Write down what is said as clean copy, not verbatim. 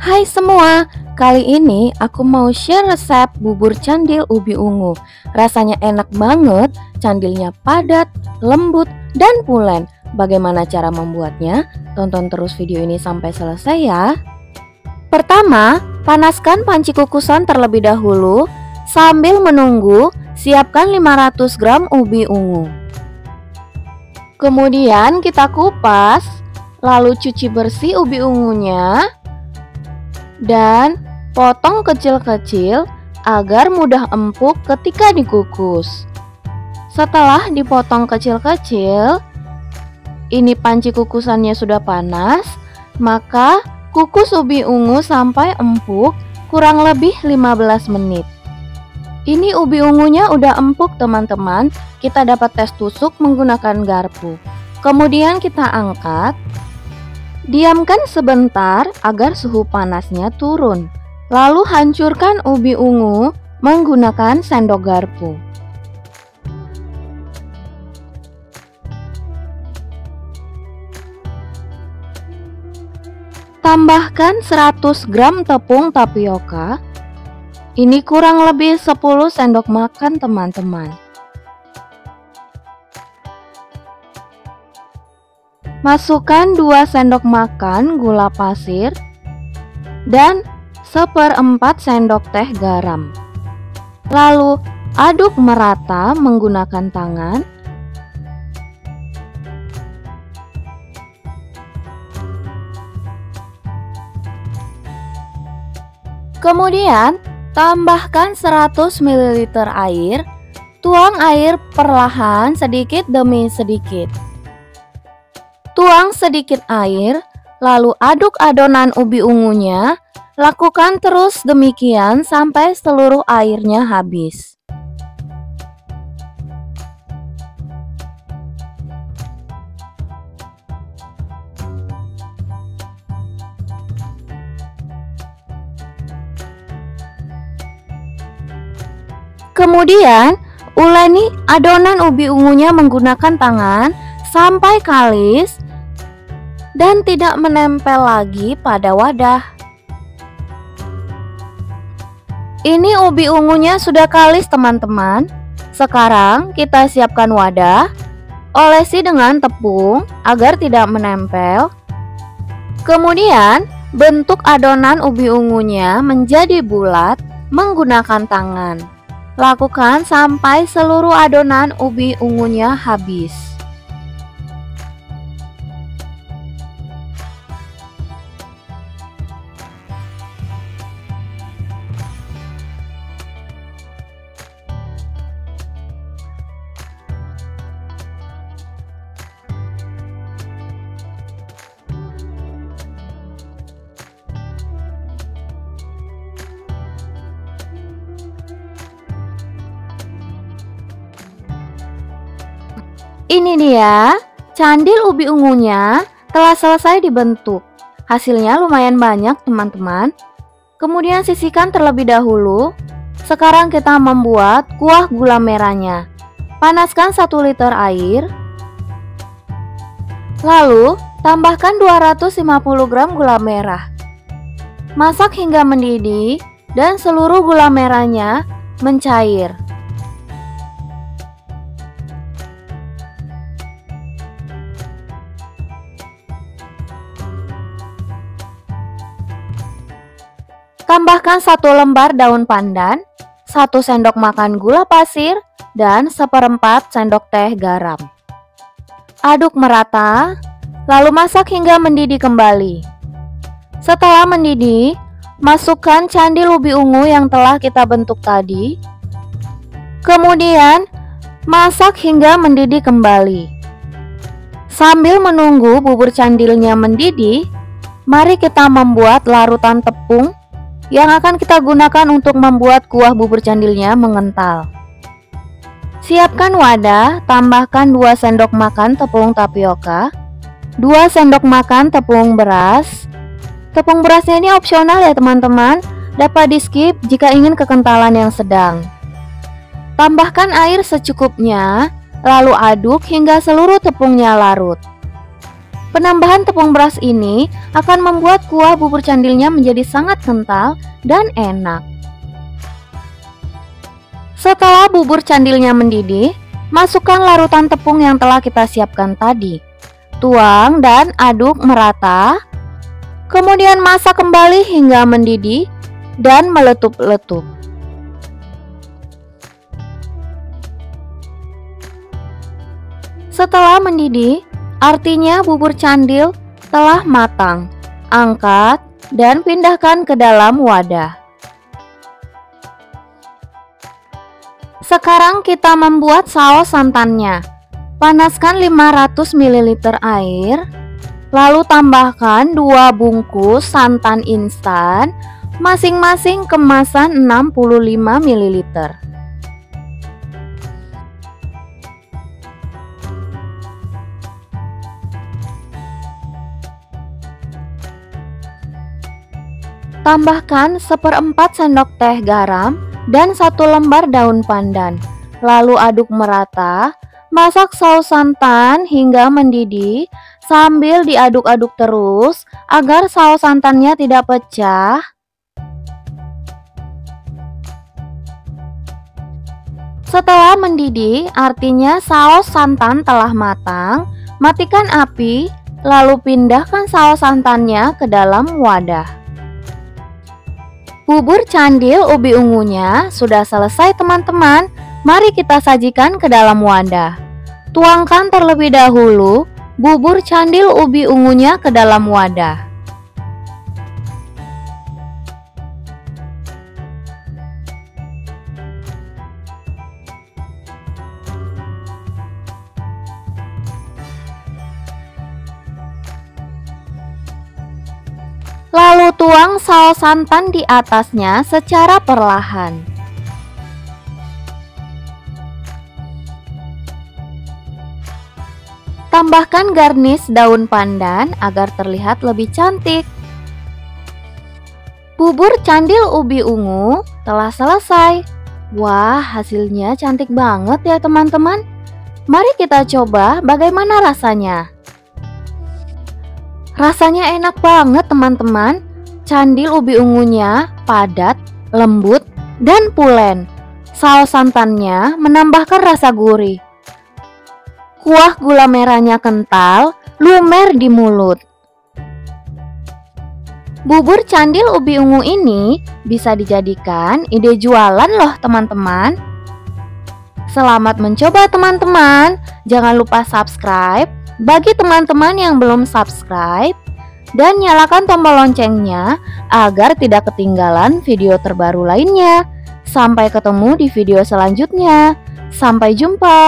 Hai semua, kali ini aku mau share resep bubur candil ubi ungu. Rasanya enak banget, candilnya padat, lembut, dan pulen. Bagaimana cara membuatnya? Tonton terus video ini sampai selesai ya. Pertama, panaskan panci kukusan terlebih dahulu. Sambil menunggu, siapkan 500 gram ubi ungu. Kemudian kita kupas, lalu cuci bersih ubi ungunya dan potong kecil-kecil agar mudah empuk ketika dikukus. Setelah dipotong kecil-kecil, ini panci kukusannya sudah panas, maka kukus ubi ungu sampai empuk kurang lebih 15 menit. Ini ubi ungunya udah empuk teman-teman, kita dapat tes tusuk menggunakan garpu. Kemudian kita angkat. Diamkan sebentar agar suhu panasnya turun. Lalu hancurkan ubi ungu menggunakan sendok garpu. Tambahkan 100 gram tepung tapioka. Ini kurang lebih 10 sendok makan teman-teman. Masukkan 2 sendok makan gula pasir dan 1/4 sendok teh garam. Lalu aduk merata menggunakan tangan. Kemudian tambahkan 100 ml air. Tuang air perlahan sedikit demi sedikit. Tuang sedikit air, lalu aduk adonan ubi ungunya. Lakukan terus demikian sampai seluruh airnya habis. Kemudian, uleni adonan ubi ungunya menggunakan tangan sampai kalis dan tidak menempel lagi pada wadah. Ini ubi ungunya sudah kalis teman-teman. Sekarang kita siapkan wadah. Olesi dengan tepung agar tidak menempel. Kemudian bentuk adonan ubi ungunya menjadi bulat menggunakan tangan. Lakukan sampai seluruh adonan ubi ungunya habis. Ini dia, candil ubi ungunya telah selesai dibentuk. Hasilnya lumayan banyak teman-teman. Kemudian sisihkan terlebih dahulu. Sekarang kita membuat kuah gula merahnya. Panaskan 1 liter air. Lalu tambahkan 250 gram gula merah. Masak hingga mendidih dan seluruh gula merahnya mencair. Tambahkan 1 lembar daun pandan, 1 sendok makan gula pasir, dan 1/4 sendok teh garam. Aduk merata, lalu masak hingga mendidih kembali. Setelah mendidih, masukkan candil ubi ungu yang telah kita bentuk tadi. Kemudian, masak hingga mendidih kembali. Sambil menunggu bubur candilnya mendidih, mari kita membuat larutan tepung yang akan kita gunakan untuk membuat kuah bubur candilnya mengental. Siapkan wadah, tambahkan 2 sendok makan tepung tapioka, 2 sendok makan tepung beras. Tepung berasnya ini opsional ya teman-teman, dapat di skip jika ingin kekentalan yang sedang. Tambahkan air secukupnya, lalu aduk hingga seluruh tepungnya larut. Penambahan tepung beras ini akan membuat kuah bubur candilnya menjadi sangat kental dan enak. Setelah bubur candilnya mendidih, masukkan larutan tepung yang telah kita siapkan tadi. Tuang dan aduk merata. Kemudian masak kembali hingga mendidih dan meletup-letup. Setelah mendidih, artinya bubur candil telah matang. Angkat dan pindahkan ke dalam wadah. Sekarang kita membuat saus santannya. Panaskan 500 ml air, lalu tambahkan 2 bungkus santan instan, masing-masing kemasan 65 ml. Tambahkan 1/4 sendok teh garam dan 1 lembar daun pandan. Lalu aduk merata. Masak saus santan hingga mendidih sambil diaduk-aduk terus agar saus santannya tidak pecah. Setelah mendidih, artinya saus santan telah matang. Matikan api, lalu pindahkan saus santannya ke dalam wadah. Bubur candil ubi ungunya sudah selesai, teman-teman. Mari kita sajikan ke dalam wadah. Tuangkan terlebih dahulu bubur candil ubi ungunya ke dalam wadah. Lalu tuang saus santan di atasnya secara perlahan. Tambahkan garnish daun pandan agar terlihat lebih cantik. Bubur candil ubi ungu telah selesai. Wah, hasilnya cantik banget ya teman-teman. Mari kita coba bagaimana rasanya. Rasanya enak banget teman-teman. Candil ubi ungunya padat, lembut, dan pulen. Saus santannya menambahkan rasa gurih. Kuah gula merahnya kental, lumer di mulut. Bubur candil ubi ungu ini bisa dijadikan ide jualan loh teman-teman. Selamat mencoba teman-teman. Jangan lupa subscribe bagi teman-teman yang belum subscribe. Dan nyalakan tombol loncengnya agar tidak ketinggalan video terbaru lainnya. Sampai ketemu di video selanjutnya. Sampai jumpa.